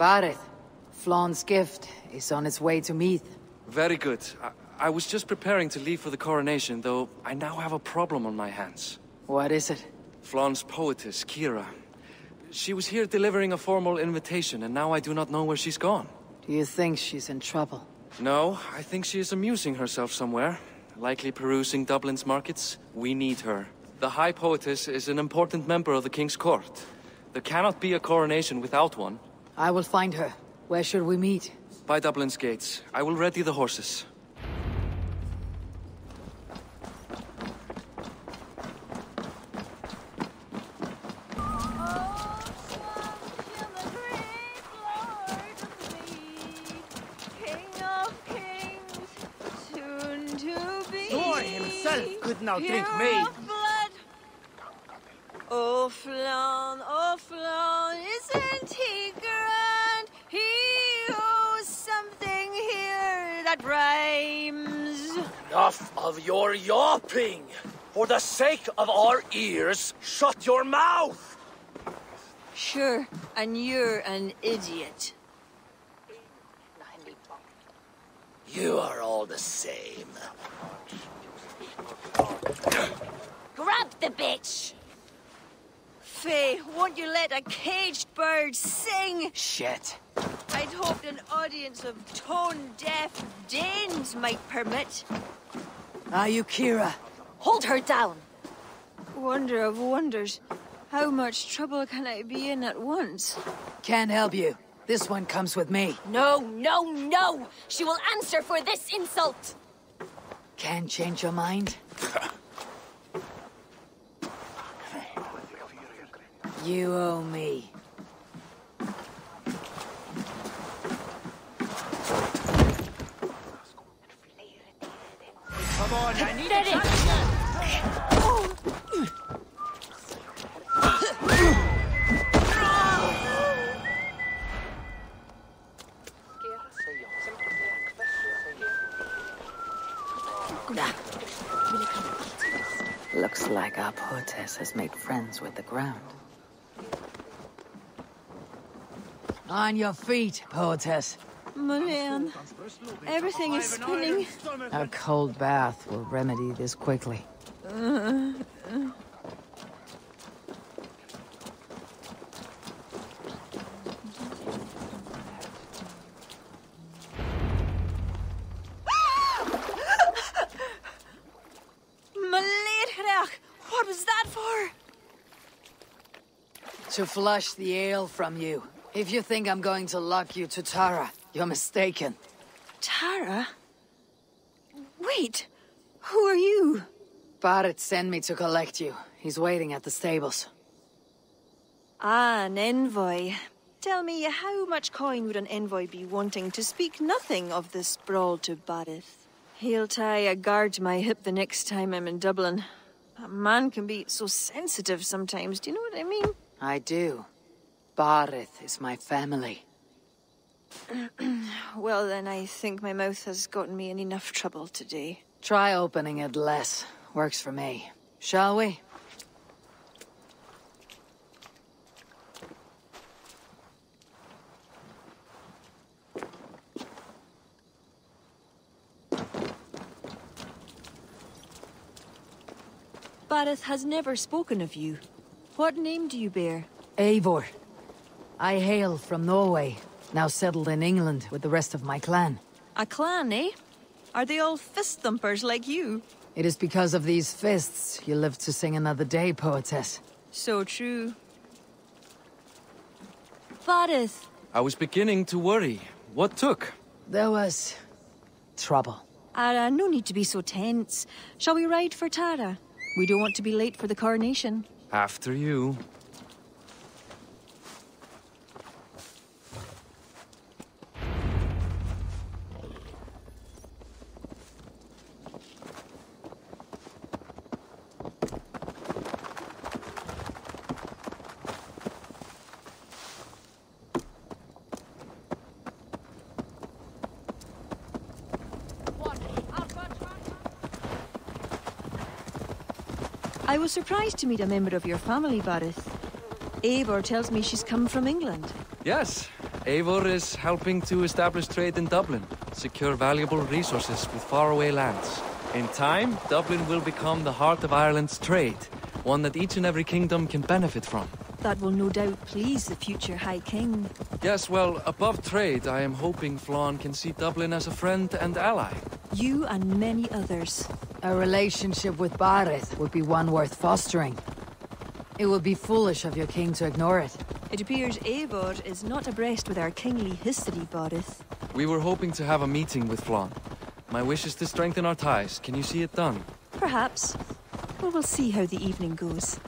Barith. Flon's gift is on its way to Meath. Very good. I was just preparing to leave for the coronation, though I now have a problem on my hands. What is it? Flon's poetess, Kira. She was here delivering a formal invitation, and now I do not know where she's gone. Do you think she's in trouble? No, I think she is amusing herself somewhere. Likely perusing Dublin's markets. We need her. The High Poetess is an important member of the King's Court. There cannot be a coronation without one. I will find her. Where should we meet? By Dublin's gates. I will ready the horses. Now drink me! Oh Flon, isn't he grand? He owes something here that rhymes. Enough of your yawping! For the sake of our ears, shut your mouth! Sure, and you're an idiot. You are all the same. Grab the bitch! Faye, won't you let a caged bird sing? Shit. I'd hoped an audience of tone-deaf Danes might permit. Are you Kira? Hold her down! Wonder of wonders. How much trouble can I be in at once? Can't help you. This one comes with me. No, no, no! She will answer for this insult! Can change your mind. You owe me. Come on, I need a Looks like our poetess has made friends with the ground. On your feet, poetess. Mulan, everything is spinning. A cold bath will remedy this quickly. What was that for? To flush the ale from you. If you think I'm going to lock you to Tara, you're mistaken. Tara? Wait, who are you? Barith sent me to collect you. He's waiting at the stables. Ah, an envoy. Tell me, how much coin would an envoy be wanting to speak nothing of this brawl to Barith? He'll tie a guard to my hip the next time I'm in Dublin. A man can be so sensitive sometimes, do you know what I mean? I do. Barith is my family. Well, then I think my mouth has gotten me in enough trouble today. Try opening it less. Works for me. Shall we? Barith has never spoken of you. What name do you bear? Eivor. I hail from Norway, now settled in England with the rest of my clan. A clan, eh? Are they all fist-thumpers like you? It is because of these fists you live to sing another day, poetess. So true. Barith! I was beginning to worry. What took? There was... trouble. No need to be so tense. Shall we ride for Tara? We don't want to be late for the coronation. After you. I was surprised to meet a member of your family, Barith. Eivor tells me she's come from England. Yes, Eivor is helping to establish trade in Dublin, secure valuable resources with faraway lands. In time, Dublin will become the heart of Ireland's trade, one that each and every kingdom can benefit from. That will no doubt please the future High King. Yes, well, above trade, I am hoping Flon can see Dublin as a friend and ally. You and many others. A relationship with Barith would be one worth fostering. It would be foolish of your king to ignore it. It appears Eivor is not abreast with our kingly history, Barith. We were hoping to have a meeting with Flon. My wish is to strengthen our ties. Can you see it done? Perhaps. Well, we'll see how the evening goes.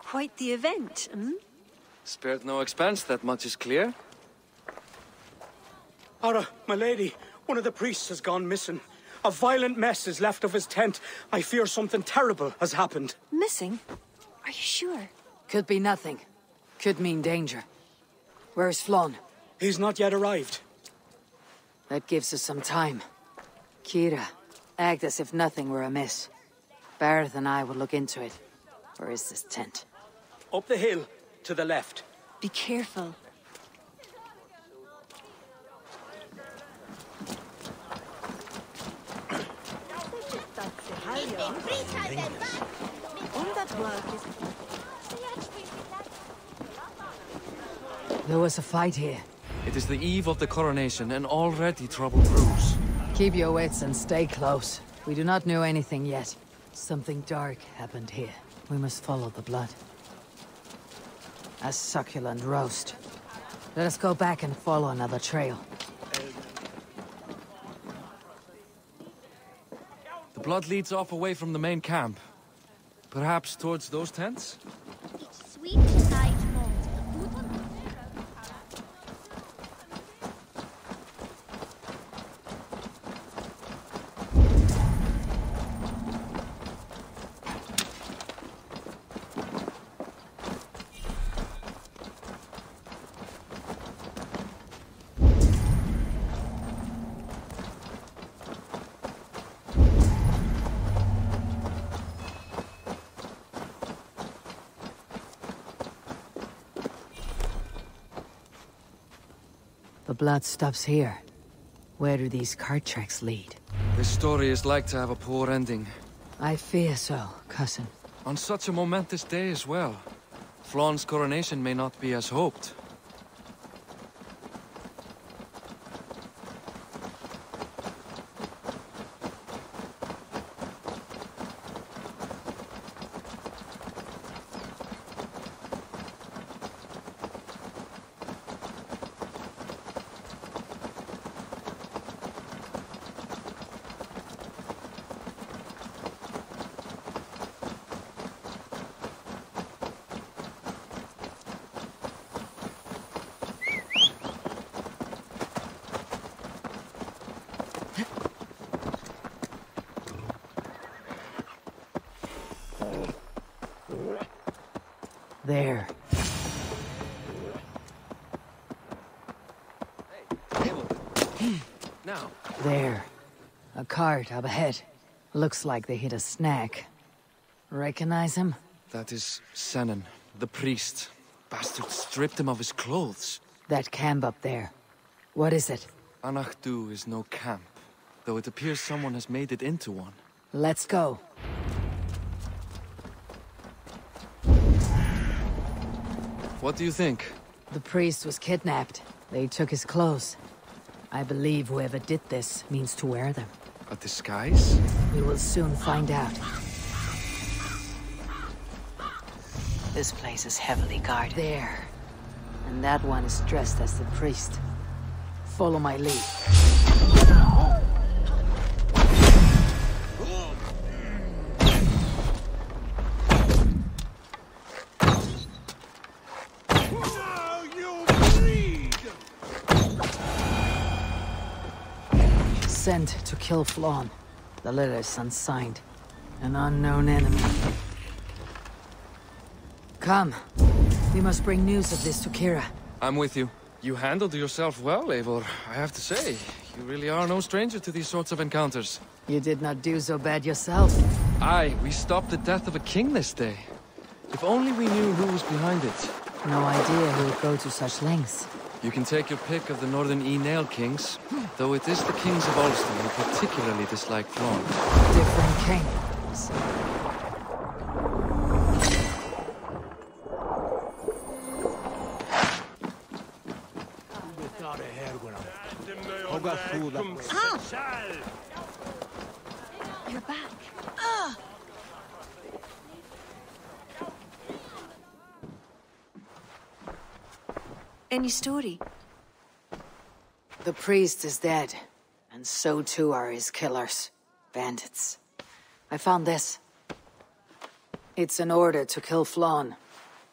Quite the event, hmm? Spared no expense, that much is clear. Ara, my lady, one of the priests has gone missing. A violent mess is left of his tent. I fear something terrible has happened. Missing? Are you sure? Could be nothing. Could mean danger. Where's Flon? He's not yet arrived. That gives us some time. Kira, act as if nothing were amiss. Barith and I will look into it. Where is this tent? Up the hill, to the left. Be careful. There was a fight here. It is the eve of the coronation, an already troubled ruse. Keep your wits and stay close. We do not know anything yet. Something dark happened here. We must follow the blood. A succulent roast. Let us go back and follow another trail. The blood leads off away from the main camp. Perhaps towards those tents? Blood stops here. Where do these cart tracks lead? This story is like to have a poor ending. I fear so, cousin. On such a momentous day as well, Flon's coronation may not be as hoped. There. Now. There. A cart up ahead. Looks like they hit a snack. Recognize him? That is Senan, the priest. Bastard stripped him of his clothes. That camp up there. What is it? Anachdu is no camp, though it appears someone has made it into one. Let's go. What do you think? The priest was kidnapped. They took his clothes. I believe whoever did this means to wear them. A disguise? We will soon find out. This place is heavily guarded. There. And that one is dressed as the priest. Follow my lead. Sent to kill Flon. The letter is unsigned. An unknown enemy. Come. We must bring news of this to Kira. I'm with you. You handled yourself well, Eivor. I have to say, you really are no stranger to these sorts of encounters. You did not do so bad yourself. Aye, we stopped the death of a king this day. If only we knew who was behind it. No idea who would go to such lengths. You can take your pick of the northern Uí Néill kings, though it is the kings of Ulster who particularly dislike Flon. Different kings. Oh. You're back. Oh. Any story? The priest is dead, and so too are his killers, bandits. I found this. It's an order to kill Flon.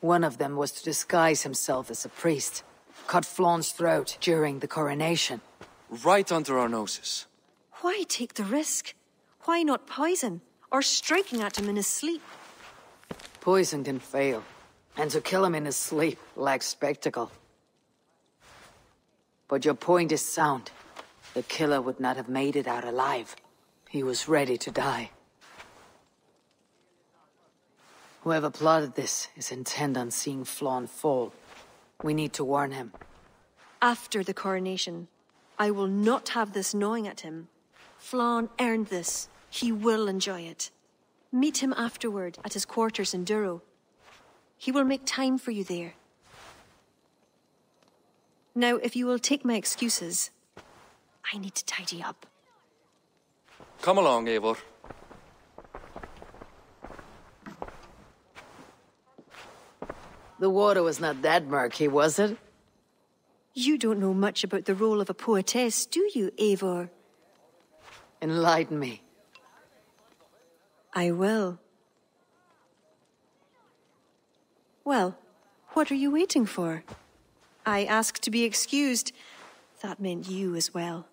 One of them was to disguise himself as a priest, cut Flon's throat during the coronation. Right under our noses. Why take the risk? Why not poison, or striking at him in his sleep? Poison can fail, and to kill him in his sleep lacks spectacle. But your point is sound. The killer would not have made it out alive. He was ready to die. Whoever plotted this is intent on seeing Flon fall. We need to warn him. After the coronation, I will not have this gnawing at him. Flon earned this. He will enjoy it. Meet him afterward at his quarters in Duro. He will make time for you there. Now, if you will take my excuses, I need to tidy up. Come along, Eivor. The water was not that murky, was it? You don't know much about the role of a poetess, do you, Eivor? Enlighten me. I will. Well, what are you waiting for? I asked to be excused. That meant you as well.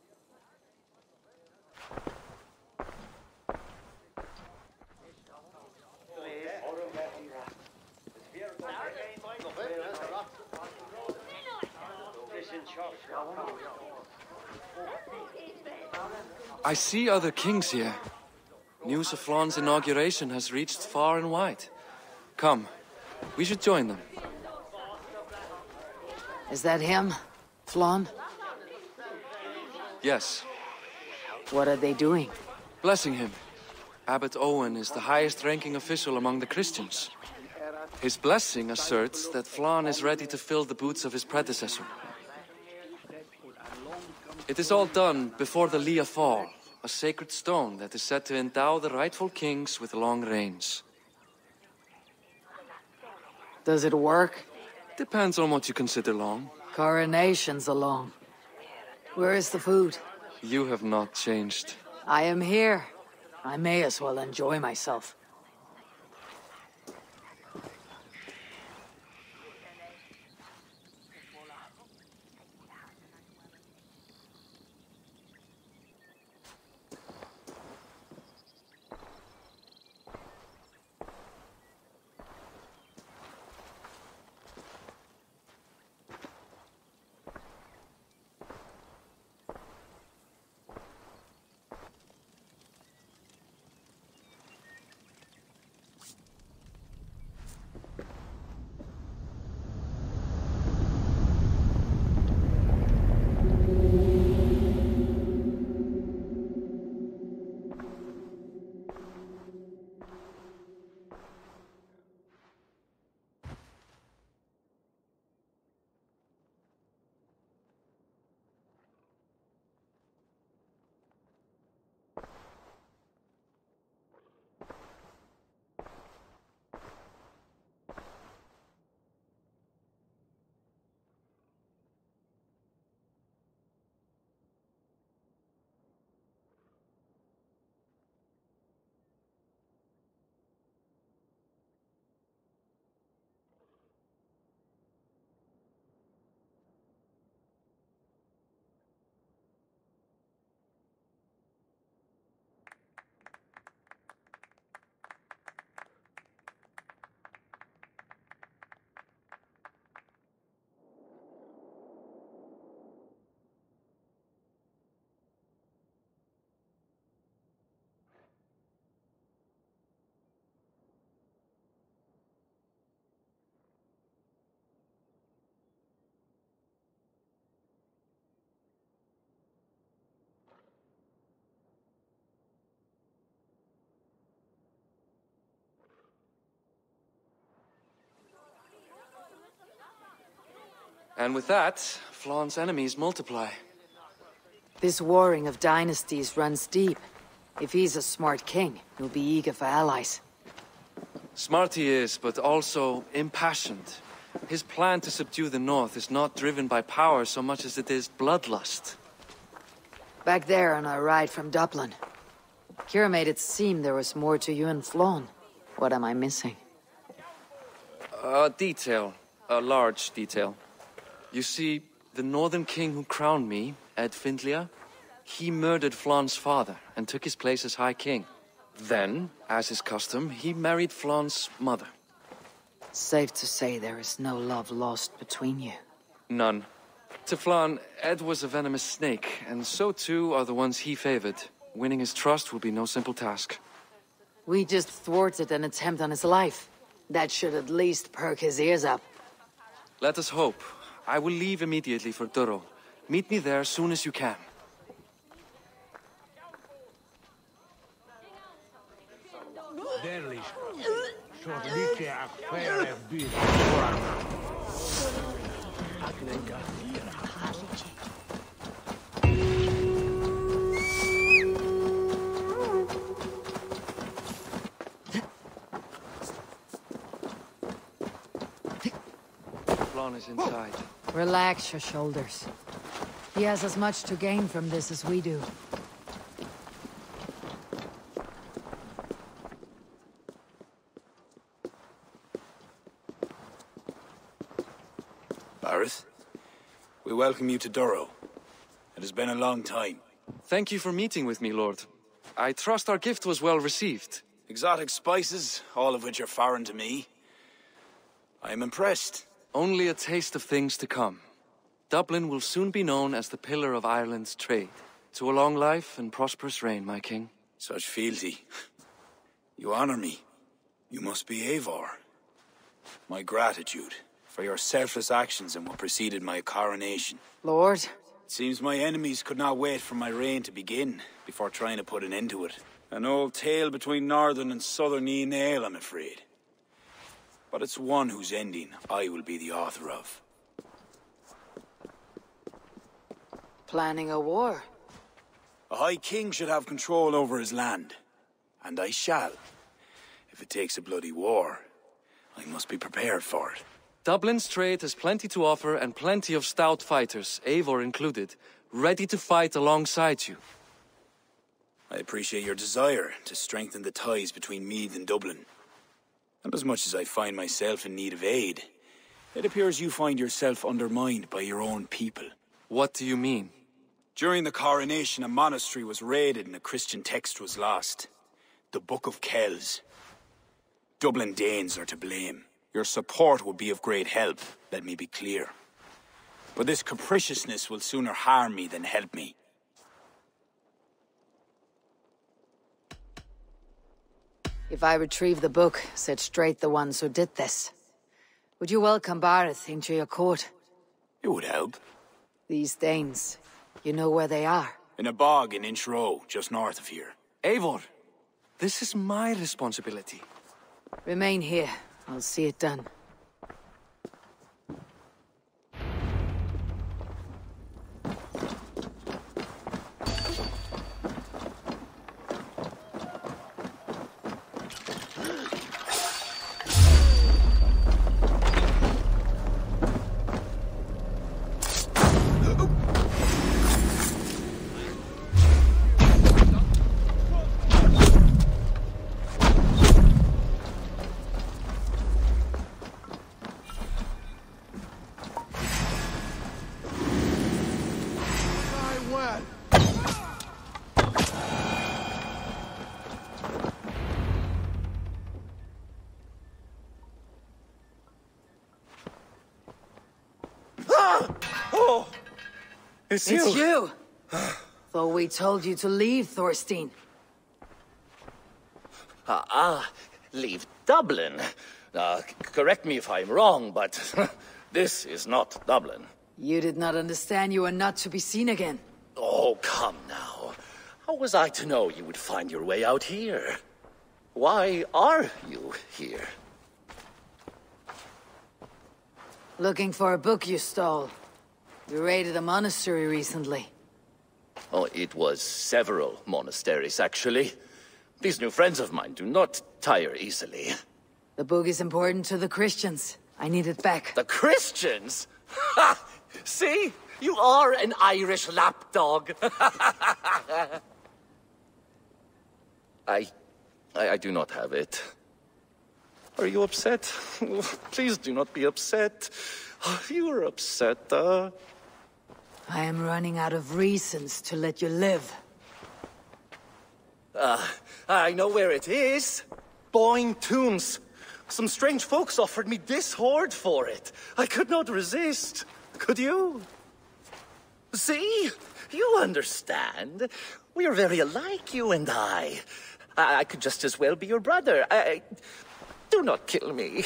I see other kings here. News of Flon's inauguration has reached far and wide. Come, we should join them. Is that him, Flon? Yes. What are they doing? Blessing him. Abbot Owen is the highest-ranking official among the Christians. His blessing asserts that Flon is ready to fill the boots of his predecessor. It is all done before the Lia Fáil, a sacred stone that is said to endow the rightful kings with long reigns. Does it work? Depends on what you consider long. Coronations are long. Where is the food? You have not changed. I am here. I may as well enjoy myself. And with that, Flon's enemies multiply. This warring of dynasties runs deep. If he's a smart king, he'll be eager for allies. Smart he is, but also impassioned. His plan to subdue the north is not driven by power so much as it is bloodlust. Back there on our ride from Dublin, Kira made it seem there was more to you and Flon. What am I missing? A detail. A large detail. You see, the northern king who crowned me, Áed Findliath, he murdered Flon's father and took his place as High King. Then, as is custom, he married Flon's mother. Safe to say there is no love lost between you. None. To Flann, Ed was a venomous snake, and so too are the ones he favored. Winning his trust will be no simple task. We just thwarted an attempt on his life. That should at least perk his ears up. Let us hope. I will leave immediately for Duro. Meet me there as soon as you can. Flon is inside. Relax your shoulders. He has as much to gain from this as we do. Barith, we welcome you to Duro. It has been a long time. Thank you for meeting with me, Lord. I trust our gift was well received. Exotic spices, all of which are foreign to me. I am impressed. Only a taste of things to come. Dublin will soon be known as the pillar of Ireland's trade. To a long life and prosperous reign, my king. Such fealty. You honor me. You must be Eivor. My gratitude for your selfless actions and what preceded my coronation. Lord? It seems my enemies could not wait for my reign to begin before trying to put an end to it. An old tale between northern and southern Uí Néill, I'm afraid. But it's one whose ending I will be the author of. Planning a war? A high king should have control over his land. And I shall. If it takes a bloody war, I must be prepared for it. Dublin's trade has plenty to offer and plenty of stout fighters, Eivor included, ready to fight alongside you. I appreciate your desire to strengthen the ties between Meath and Dublin. And as much as I find myself in need of aid, it appears you find yourself undermined by your own people. What do you mean? During the coronation, a monastery was raided and a Christian text was lost. The Book of Kells. Dublin Danes are to blame. Your support would be of great help, let me be clear. But this capriciousness will sooner harm me than help me. If I retrieve the book, set straight the ones who did this. Would you welcome Barith into your court? It would help. These Danes, you know where they are? In a bog in Inchroe, just north of here. Eivor, this is my responsibility. Remain here. I'll see it done. It's you! Though we told you to leave, Thorstein. Leave Dublin? Correct me if I'm wrong, but this is not Dublin. You did not understand you were not to be seen again. Oh, come now. How was I to know you would find your way out here? Why are you here? Looking for a book you stole. You raided the monastery recently. Oh, it was several monasteries, actually. These new friends of mine do not tire easily. The book is important to the Christians. I need it back. The Christians? Ha! See? You are an Irish lapdog. I do not have it. Are you upset? Please do not be upset. You are upset, I am running out of reasons to let you live. I know where it is. Boyne tombs. Some strange folks offered me this hoard for it. I could not resist. Could you? See? You understand. We are very alike, you and I. I could just as well be your brother. Do not kill me.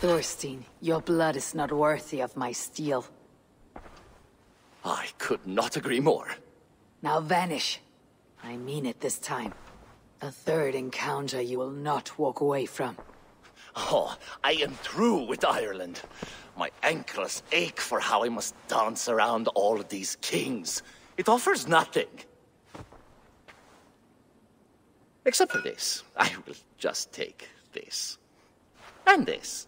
Thorstein, your blood is not worthy of my steel. I could not agree more. Now vanish. I mean it this time. A third encounter you will not walk away from. Oh, I am through with Ireland. My ankles ache for how I must dance around all of these kings. It offers nothing. Except for this. I will just take this. And this.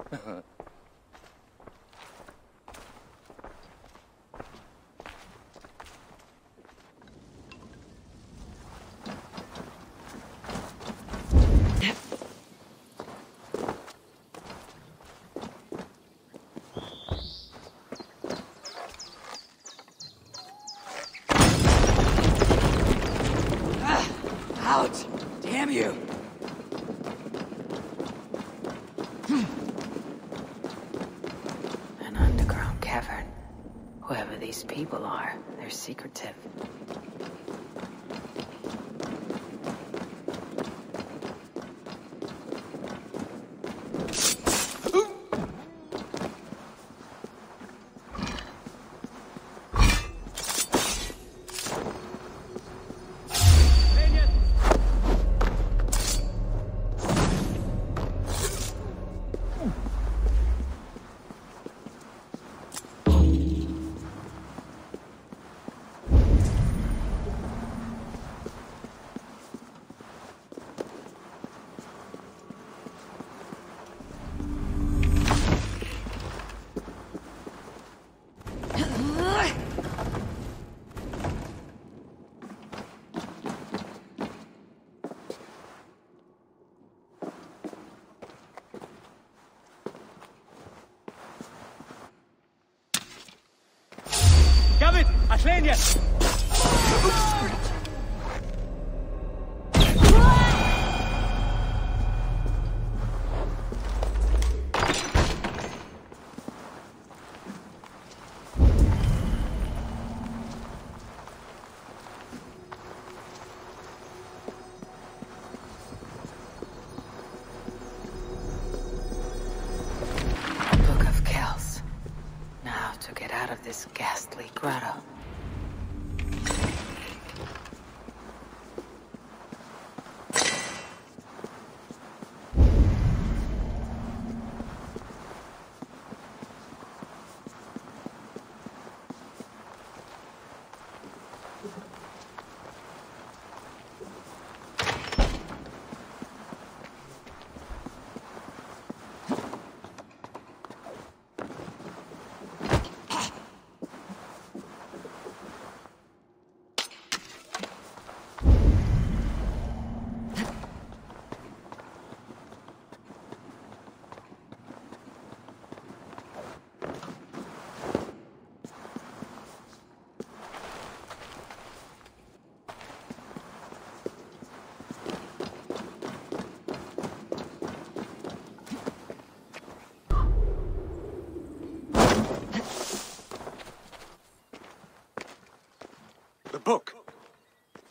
Book.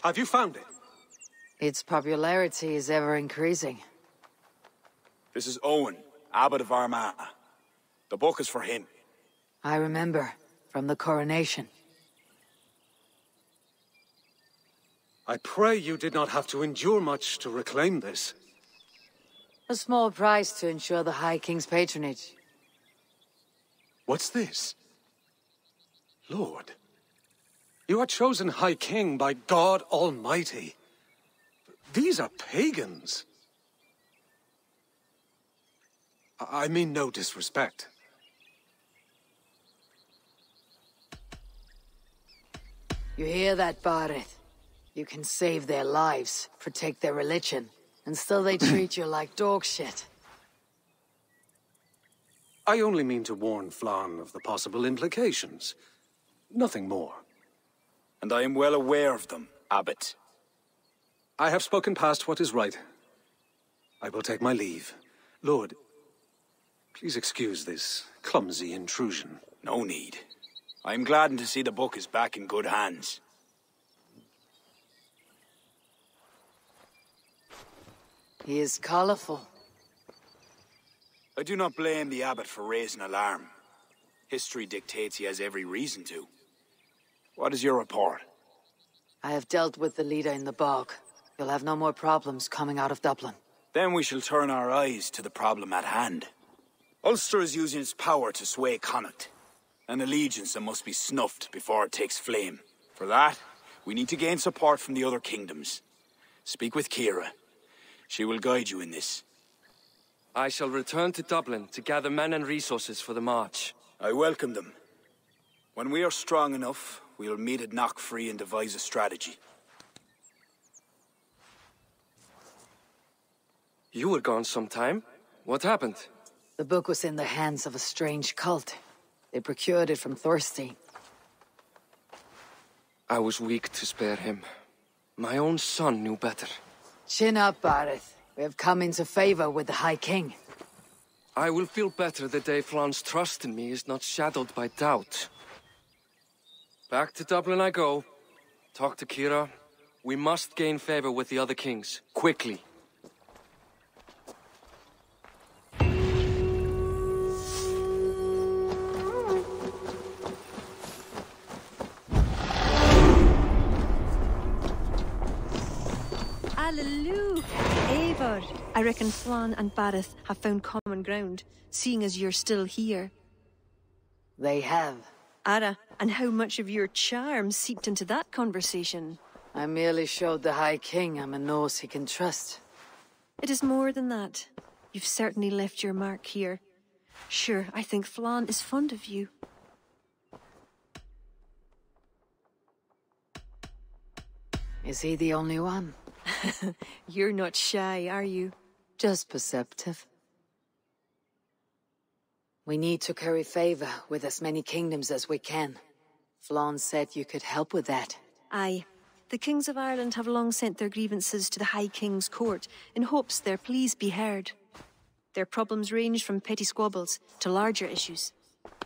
Have you found it? Its popularity is ever increasing. This is Owen, Abbot of Armagh. The book is for him. I remember, from the coronation. I pray you did not have to endure much to reclaim this. A small price to ensure the High King's patronage. What's this? Lord, you are chosen High King by God Almighty. These are pagans. I mean no disrespect. You hear that, Barith? You can save their lives, protect their religion, and still they treat you like dog shit. I only mean to warn Flann of the possible implications. Nothing more. And I am well aware of them, Abbot. I have spoken past what is right. I will take my leave. Lord, please excuse this clumsy intrusion. No need. I am gladdened to see the book is back in good hands. He is colourful. I do not blame the abbot for raising alarm. History dictates he has every reason to. What is your report? I have dealt with the leader in the bog. You'll have no more problems coming out of Dublin. Then we shall turn our eyes to the problem at hand. Ulster is using its power to sway Connacht. An allegiance that must be snuffed before it takes flame. For that, we need to gain support from the other kingdoms. Speak with Kira. She will guide you in this. I shall return to Dublin to gather men and resources for the march. I welcome them. When we are strong enough, we will meet at Knockfree and devise a strategy. You were gone some time. What happened? The book was in the hands of a strange cult. They procured it from Thorstein. I was weak to spare him. My own son knew better. Chin up, Barith. We have come into favor with the High King. I will feel better the day Flann's trust in me is not shadowed by doubt. Back to Dublin I go. Talk to Kira. We must gain favor with the other kings, quickly. Hallelujah! Eivor, I reckon Flann and Barith have found common ground, seeing as you're still here. They have. Ara, and how much of your charm seeped into that conversation? I merely showed the High King I'm a nose he can trust. It is more than that. You've certainly left your mark here. Sure, I think Flann is fond of you. Is he the only one? You're not shy, are you? Just perceptive. We need to curry favor with as many kingdoms as we can. Flon said you could help with that. Aye. The kings of Ireland have long sent their grievances to the High King's court in hopes their pleas be heard. Their problems range from petty squabbles to larger issues.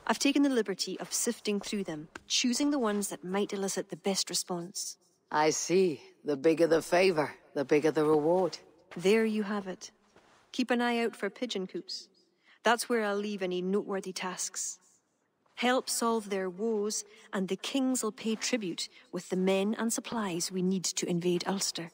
I've taken the liberty of sifting through them, choosing the ones that might elicit the best response. I see. The bigger the favor, the bigger the reward. There you have it. Keep an eye out for pigeon coops. That's where I'll leave any noteworthy tasks. Help solve their woes, and the kings will pay tribute with the men and supplies we need to invade Ulster.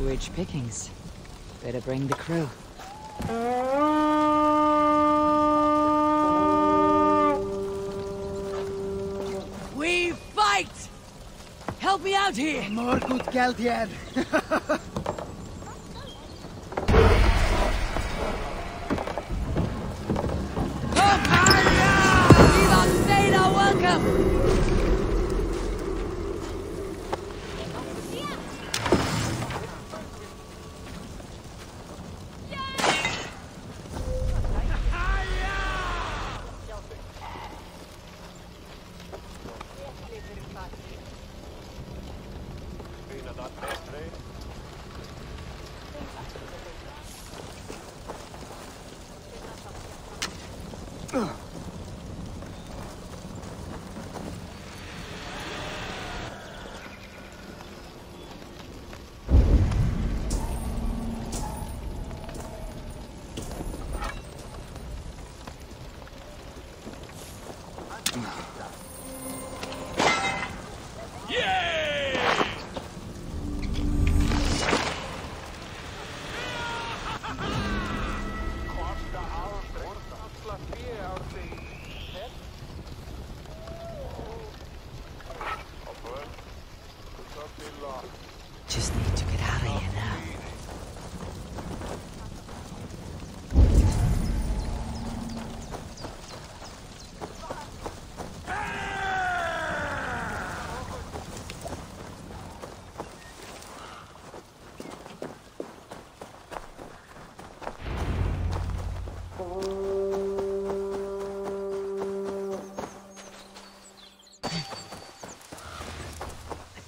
Rich pickings. Better bring the crew. We fight! Help me out here! More good Galtian.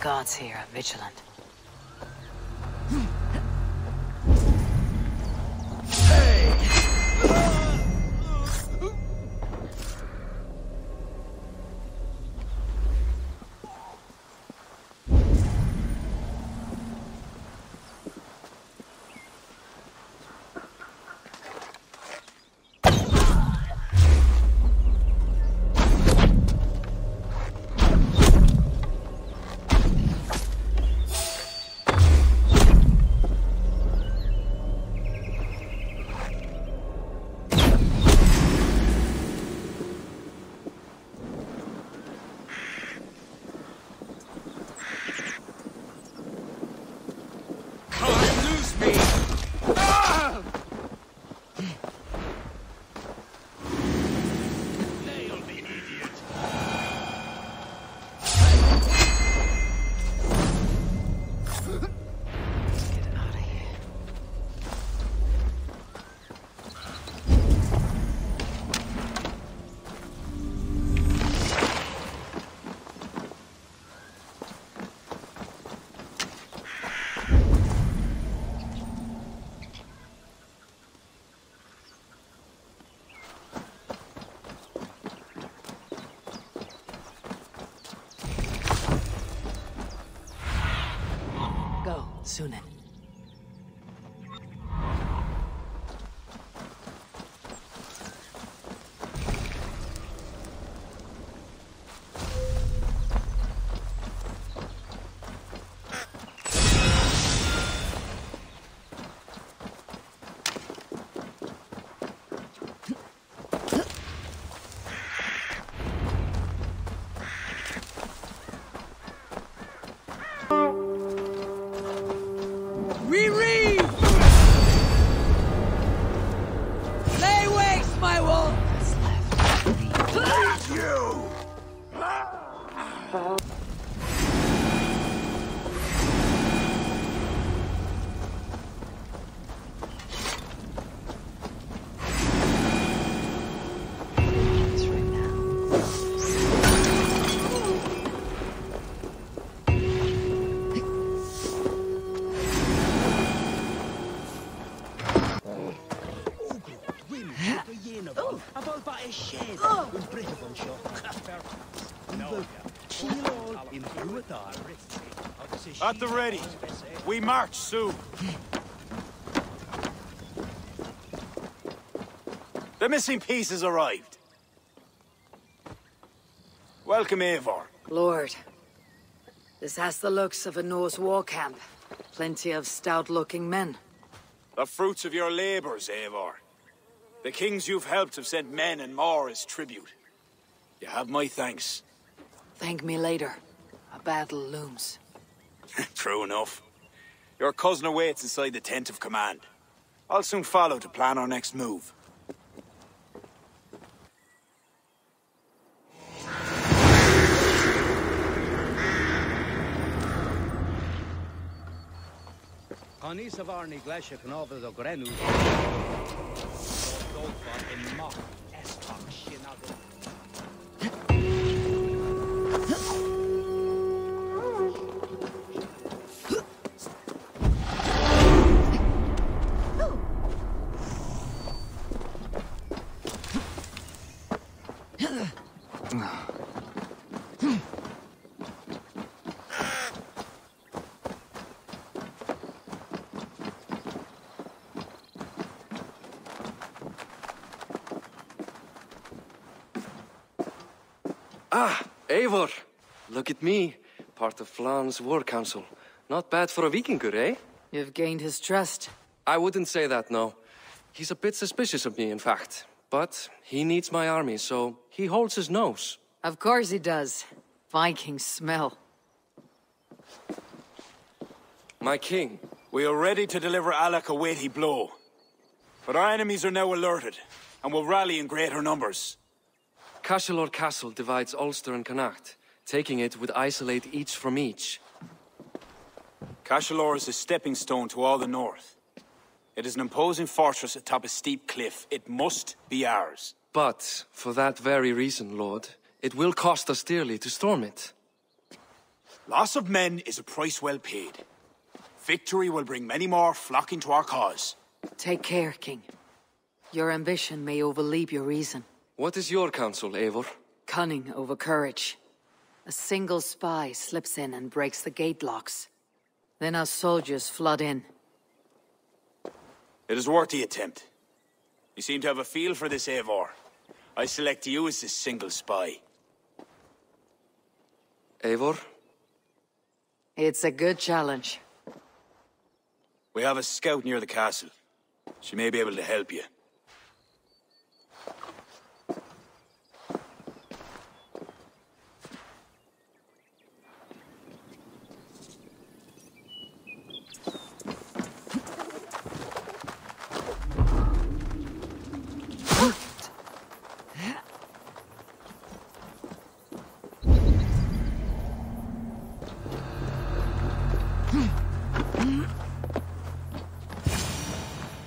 Guards here are vigilant. Soon. At the ready. We march soon. The missing piece has arrived. Welcome, Eivor. Lord, this has the looks of a Norse war camp. Plenty of stout-looking men. The fruits of your labors, Eivor. The kings you've helped have sent men and more as tribute. You have my thanks. Thank me later. A battle looms. True enough. Your cousin awaits inside the tent of command. I'll soon follow to plan our next move. Ah, Eivor! Look at me, part of Flann's war council. Not bad for a Vikingur, eh? You've gained his trust. I wouldn't say that, no. He's a bit suspicious of me, in fact. But he needs my army, so he holds his nose. Of course he does. Vikings smell. My king. We are ready to deliver Alec a weighty blow. But our enemies are now alerted, and will rally in greater numbers. Cashel Castle divides Ulster and Connacht. Taking it would isolate each from each. Cashel is a stepping stone to all the north. It is an imposing fortress atop a steep cliff. It must be ours. But, for that very reason, Lord, it will cost us dearly to storm it. Loss of men is a price well paid. Victory will bring many more flocking to our cause. Take care, King. Your ambition may overleap your reason. What is your counsel, Eivor? Cunning over courage. A single spy slips in and breaks the gate locks. Then our soldiers flood in. It is worth the attempt. You seem to have a feel for this, Eivor. I select you as this single spy. Eivor? It's a good challenge. We have a scout near the castle. She may be able to help you.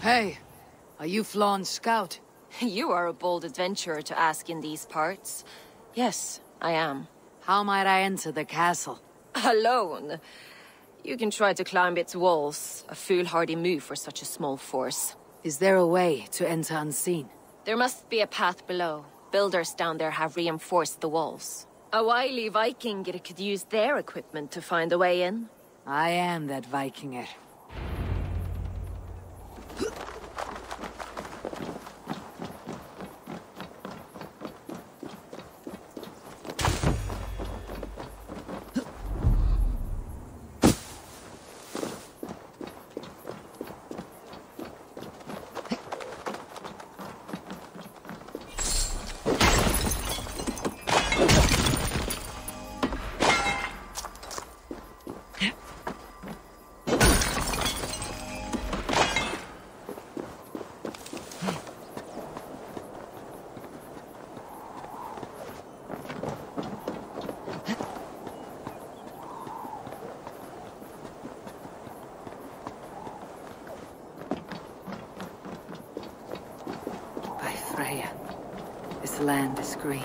Hey, are you Flon's scout? You are a bold adventurer to ask in these parts. Yes, I am. How might I enter the castle? Alone. You can try to climb its walls. A foolhardy move for such a small force. Is there a way to enter unseen? There must be a path below. Builders down there have reinforced the walls. A wily Vikinger could use their equipment to find a way in. I am that Vikinger. This land is green.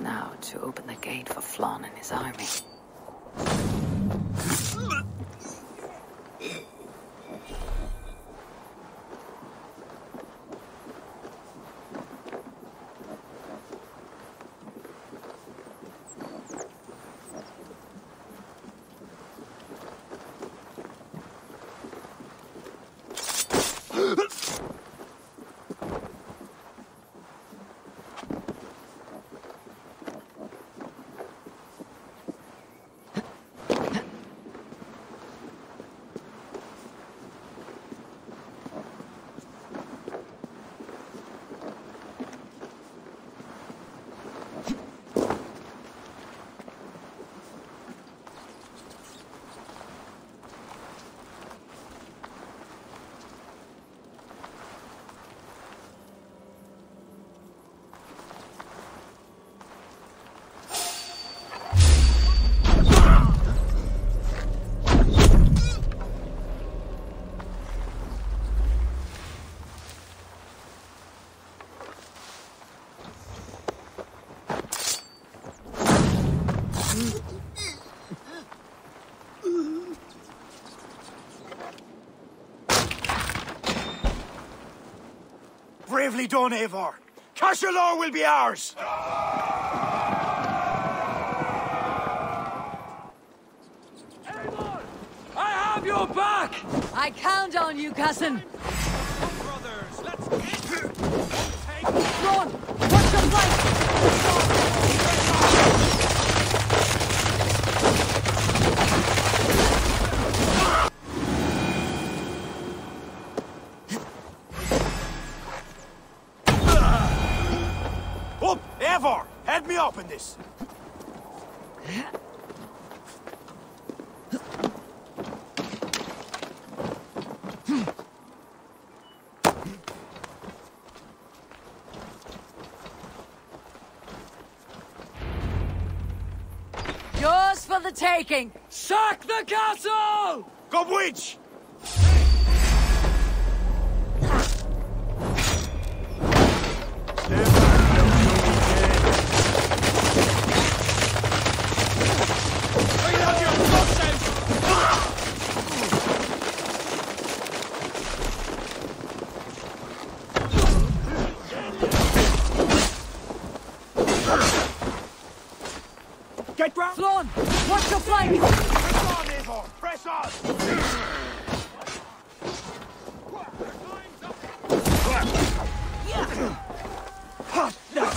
Now to open the gate for Flann and his army. Bravely done, Eivor. Cashel will be ours! Eivor! I have your back! I count on you, cousin! Brothers, let's get it! Run! Watch your flank! Up, Eivor! Head me up in this! Yours for the taking! Sack the castle! Go, witch! Flon, watch your flank! Press on, Eivor! Press on! Hot now!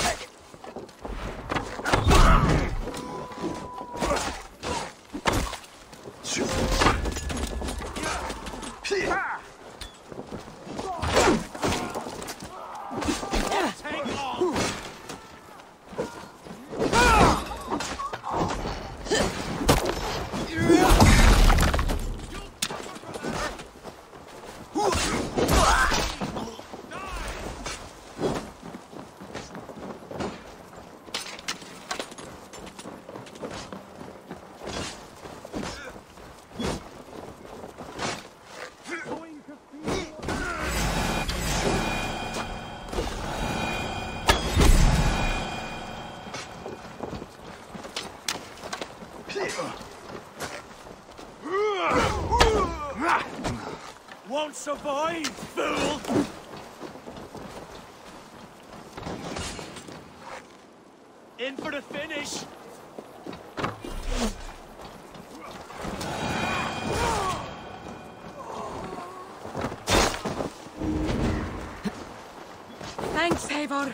Won't survive, fool! In for the finish! Thanks, Eivor.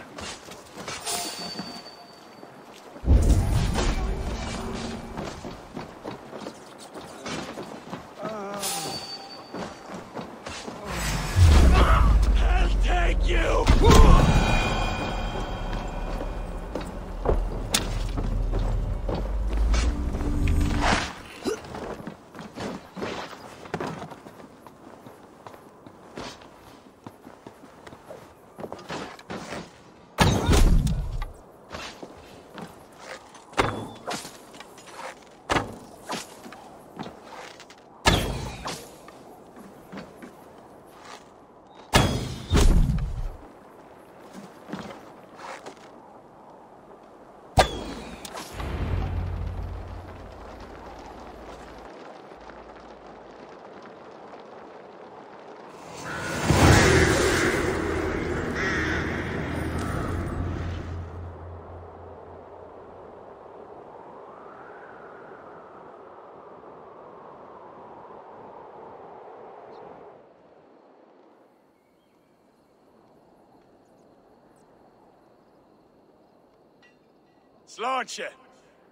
Launch you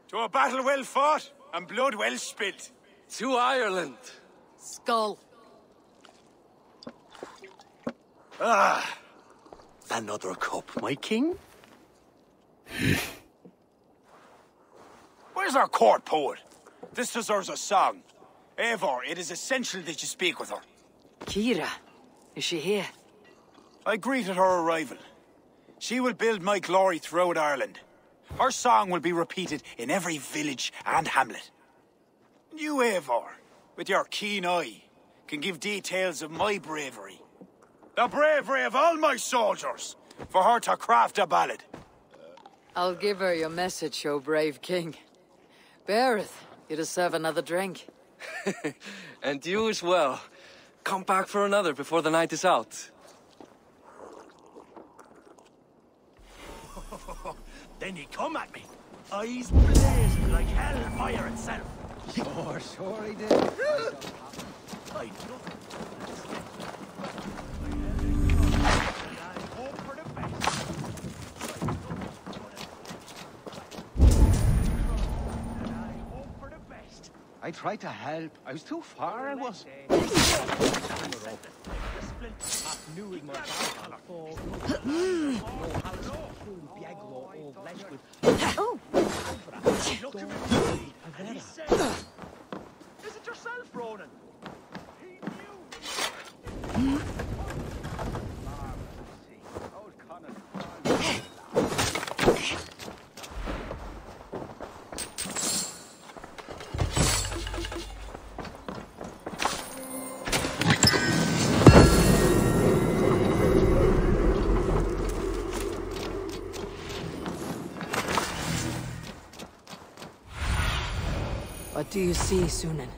to a battle well fought and blood well spilt. To Ireland. Skull. Ah, another cup, my king. Where's our court poet? This deserves a song. Eivor, it is essential that you speak with her. Kira, is she here? I greeted her arrival. She will build my glory throughout Ireland. Her song will be repeated in every village and hamlet. You, Eivor, with your keen eye, can give details of my bravery. The bravery of all my soldiers, for her to craft a ballad. I'll give her your message, O brave king. Barith, you deserve another drink. And you as well. Come back for another before the night is out. Then he come at me. Eyes blazed like hellfire itself. Sure, sure he did. I I tried to help. I was too far, I was. Oh! He looked at me and he said, "Is it yourself, Ronan?" He knew. Do you see, Sunan?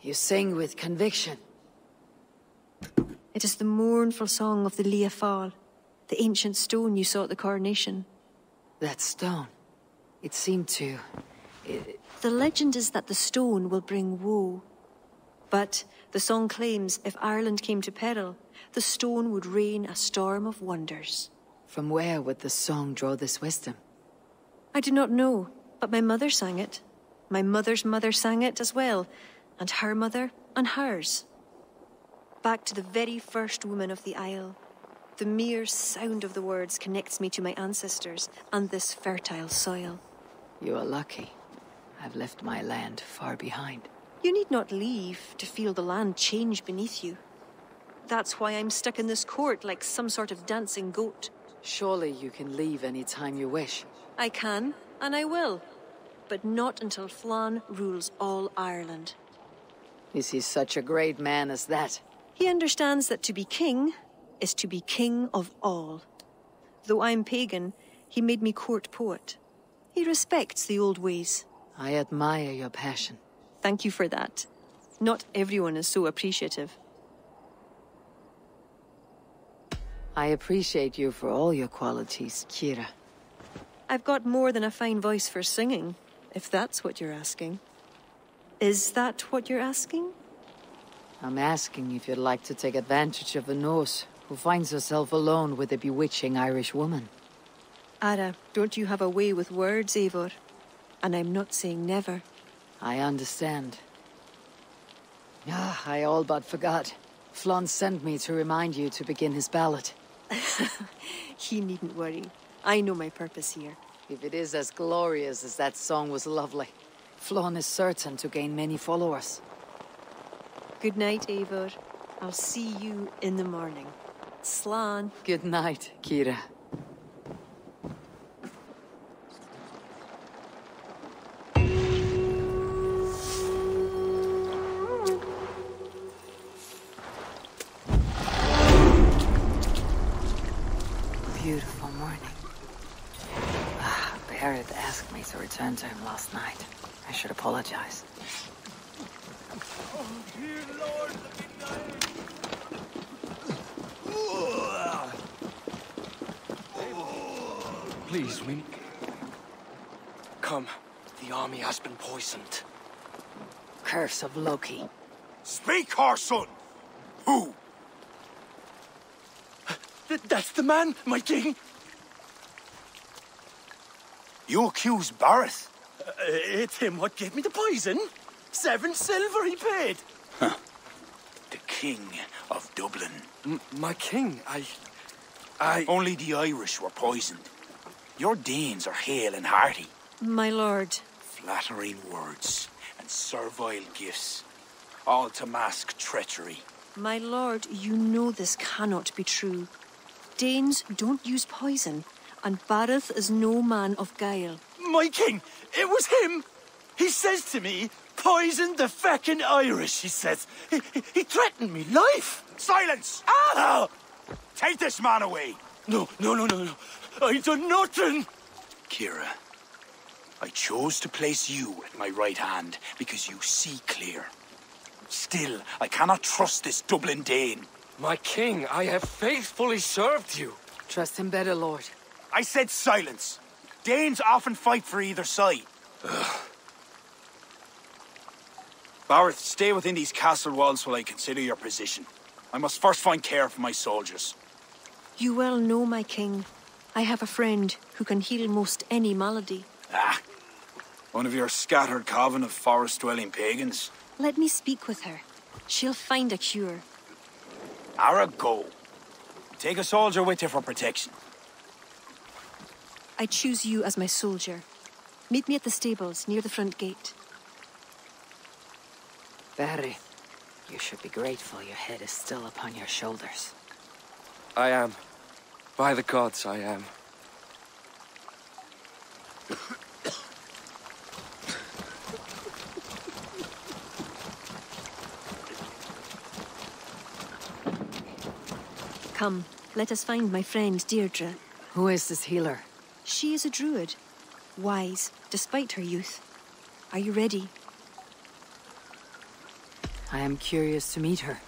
You sing with conviction. It is the mournful song of the Lia Fáil. The ancient stone you saw at the coronation. That stone? It seemed to... The legend is that the stone will bring woe. But the song claims if Ireland came to peril, the stone would rain a storm of wonders. From where would the song draw this wisdom? I do not know, but my mother sang it. My mother's mother sang it as well, and her mother and hers. Back to the very first woman of the Isle. The mere sound of the words connects me to my ancestors and this fertile soil. You are lucky. I've left my land far behind. You need not leave to feel the land change beneath you. That's why I'm stuck in this court like some sort of dancing goat. Surely you can leave any time you wish. I can, and I will. But not until Flann rules all Ireland. Is he such a great man as that? He understands that to be king... is to be king of all. Though I'm pagan, he made me court poet. He respects the old ways. I admire your passion. Thank you for that. Not everyone is so appreciative. I appreciate you for all your qualities, Kira. I've got more than a fine voice for singing, if that's what you're asking. Is that what you're asking? I'm asking if you'd like to take advantage of a Norse who finds herself alone with a bewitching Irish woman. Ara, don't you have a way with words, Eivor? And I'm not saying never. I understand. Ah, I all but forgot. Flon sent me to remind you to begin his ballad. He needn't worry. I know my purpose here. If it is as glorious as that song was lovely, Flon is certain to gain many followers. Good night, Eivor. I'll see you in the morning. Slán. Good night, Kira. Beautiful morning. Barith asked me to return to him last night. I should apologize. Oh, dear Lord, the please, Wink. Come. The army has been poisoned. Curse of Loki. Speak, Harson! Who? That's the man, my king! You accuse Barith? It's him what gave me the poison. 7 silver he paid. Huh. The king of Dublin. My king, I... Only the Irish were poisoned. Your Danes are hale and hearty. My lord. Flattering words and servile gifts, all to mask treachery. My lord, you know this cannot be true. Danes don't use poison, and Barith is no man of guile. My king, it was him! He says to me, poisoned the feckin' Irish, he says. He threatened me life. Silence! Ah! Take this man away. No. I done nothing. Kira, I chose to place you at my right hand because you see clear. Still, I cannot trust this Dublin Dane. My king, I have faithfully served you. Trust him better, lord. I said silence. Danes often fight for either side. Ugh. Barith, stay within these castle walls while I consider your position. I must first find care for my soldiers. You well know, my king. I have a friend who can heal most any malady. Ah, one of your scattered coven of forest-dwelling pagans. Let me speak with her. She'll find a cure. Ara, go. Take a soldier with you for protection. I choose you as my soldier. Meet me at the stables, near the front gate. Barith, you should be grateful your head is still upon your shoulders. I am. By the gods, I am. Come, let us find my friend Deirdre. Who is this healer? She is a druid. Wise, despite her youth. Are you ready? I am curious to meet her.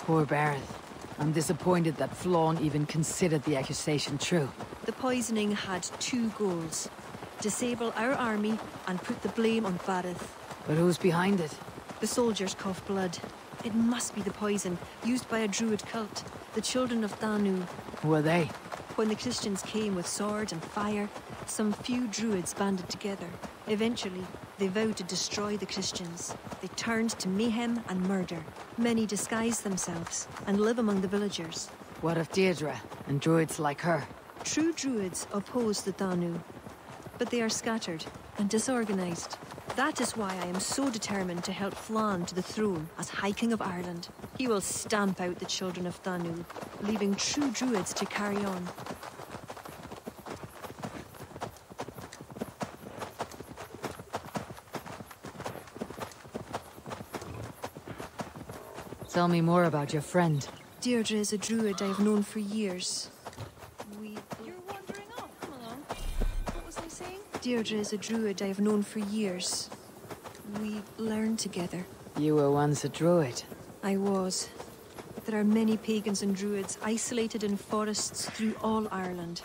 Poor Barith. I'm disappointed that Flon even considered the accusation true. The poisoning had two goals. Disable our army and put the blame on Barith. But who's behind it? The soldiers cough blood. It must be the poison, used by a druid cult, the Children of Danu. Who are they? When the Christians came with sword and fire, some few druids banded together. Eventually, they vowed to destroy the Christians. They turned to mayhem and murder. Many disguise themselves and live among the villagers. What of Deirdre and druids like her? True druids oppose the Danu, but they are scattered and disorganized. That is why I am so determined to help Flann to the throne as High King of Ireland. He will stamp out the Children of Danu, leaving true druids to carry on. Tell me more about your friend. Deirdre is a druid I have known for years. You're wandering off. Come along. What was I saying? Deirdre is a druid I have known for years. We learned together. You were once a druid. I was. There are many pagans and druids isolated in forests through all Ireland.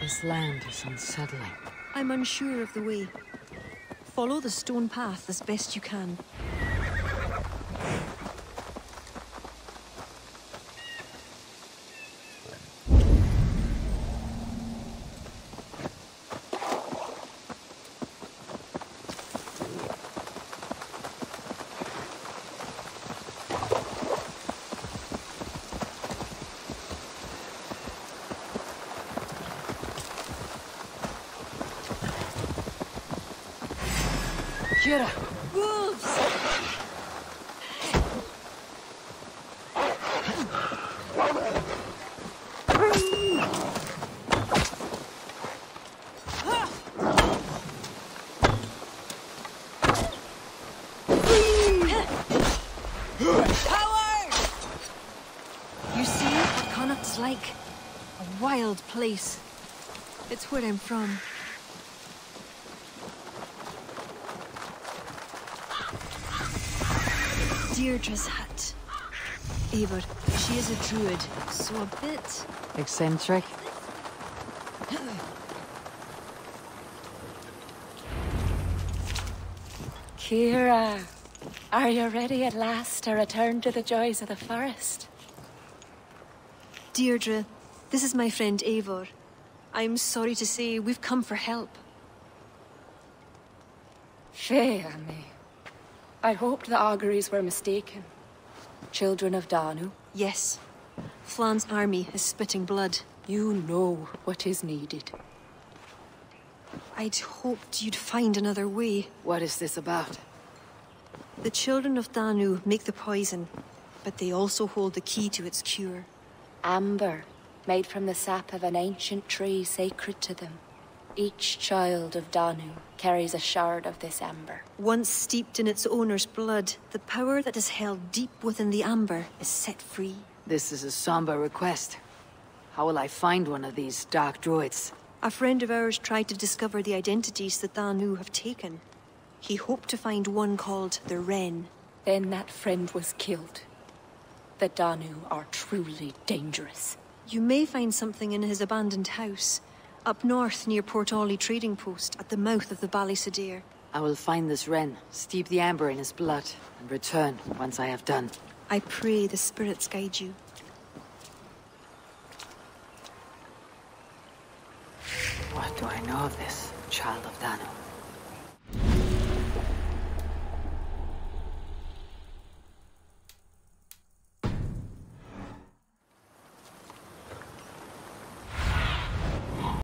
This land is unsettling. I'm unsure of the way. Follow the stone path as best you can. Ciara! Wolves! Power! You see what Connacht's like? A wild place. It's where I'm from. Deirdre's hut. Eivor, she is a druid, so a bit... eccentric? Kira, are you ready at last to return to the joys of the forest? Deirdre, this is my friend Eivor. I'm sorry to say we've come for help. Fey on me. I hoped the auguries were mistaken. Children of Danu, Yes. Flann's army is spitting blood. You know what is needed. I'd hoped you'd find another way. What is this about? The Children of Danu make the poison, but they also hold the key to its cure. Amber, made from the sap of an ancient tree sacred to them. Each child of Danu carries a shard of this amber. Once steeped in its owner's blood, the power that is held deep within the amber is set free. This is a somber request. How will I find one of these dark druids? A friend of ours tried to discover the identities the Danu have taken. He hoped to find one called the Wren. Then that friend was killed. The Danu are truly dangerous. You may find something in his abandoned house, up north near Port Olly trading post, at the mouth of the Bally Sidere. I will find this Wren, steep the amber in his blood, and return once I have done. I pray the spirits guide you. What do I know of this, child of Danu?